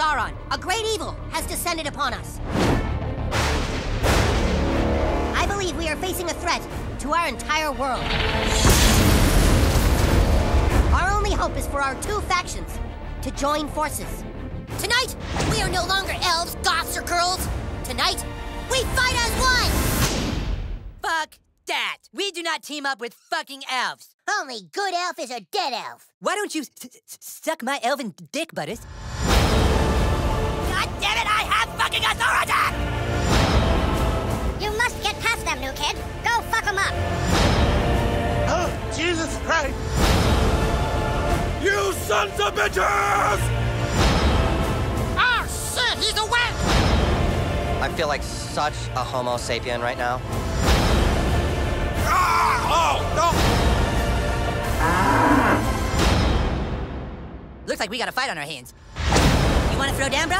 Sauron, a great evil has descended upon us. I believe we are facing a threat to our entire world. Our only hope is for our two factions to join forces. Tonight, we are no longer elves, goths, or girls. Tonight, we fight as one! Fuck that. We do not team up with fucking elves. Only good elf is a dead elf. Why don't you suck my elven dick, Butters? God damn it, I have fucking authority! You must get past them, new kid. Go fuck them up. Oh, Jesus Christ! You sons of bitches! Oh, shit, he's a wimp! I feel like such a homo sapien right now. Ah! Oh, no! Ah. Looks like we got a fight on our hands. You want to throw down, bro?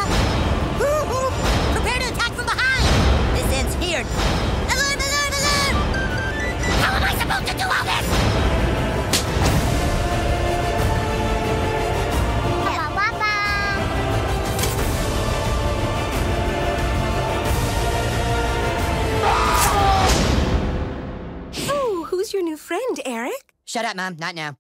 Woo-hoo! Prepare to attack from behind! This ends here. Alarm, alarm, alarm! How am I supposed to do all this? Oh, who's your new friend, Eric? Shut up, Mom. Not now.